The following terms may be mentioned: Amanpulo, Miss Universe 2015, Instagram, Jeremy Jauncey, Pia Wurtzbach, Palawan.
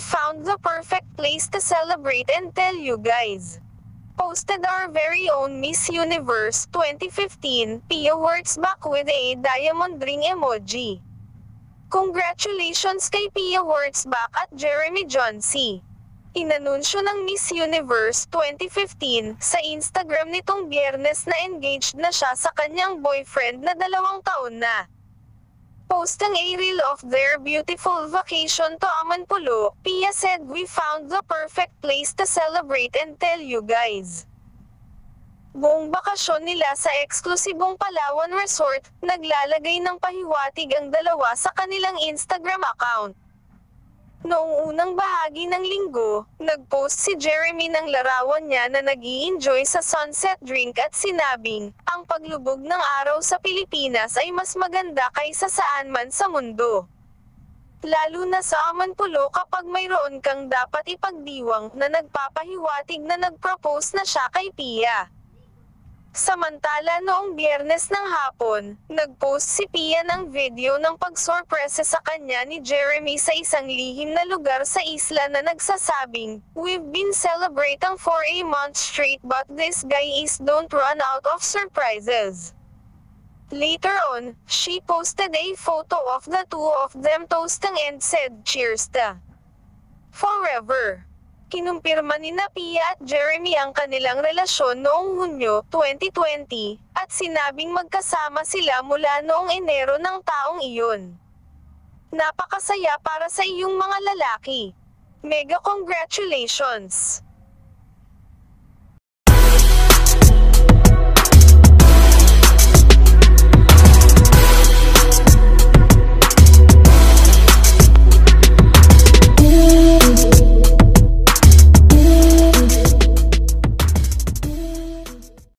we found the perfect place to celebrate and tell you guys. Posted our very own Miss Universe 2015, Pia Wurtzbach with a diamond ring emoji. Congratulations kay Pia Wurtzbach at Jeremy Jauncey. Inanunsyo ng Miss Universe 2015 sa Instagram nitong Biyernes na engaged na siya sa kanyang boyfriend na 2 taon na. Post ang a reel of their beautiful vacation to Amanpulo, Pia said, "We found the perfect place to celebrate and tell you guys." Buong bakasyon nila sa eksklusibong Palawan Resort, naglalagay ng pahiwatig ang 2 sa kanilang Instagram account. Noong unang bahagi ng linggo, nagpost si Jeremy ng larawan niya na nag-i-enjoy sa sunset drink at sinabing, ang paglubog ng araw sa Pilipinas ay mas maganda kaysa saan man sa mundo. Lalo na sa Amanpulo kapag mayroon kang dapat ipagdiwang na nagpapahiwatig na nag-propose na siya kay Pia. Samantala noong Biyernes ng hapon, nagpost si Pia ng video ng pagsorpresa sa kanya ni Jeremy sa isang lihim na lugar sa isla na nagsasabing, "We've been celebrating for a month straight but this guy is don't run out of surprises." Later on, she posted a photo of the 2 of them toasting and said, "Cheers ta forever." Kinumpirma ni Pia at Jeremy ang kanilang relasyon noong Hunyo 2020, at sinabing magkasama sila mula noong Enero ng taong iyon. Napakasaya para sa iyong mga lalaki. Mega congratulations!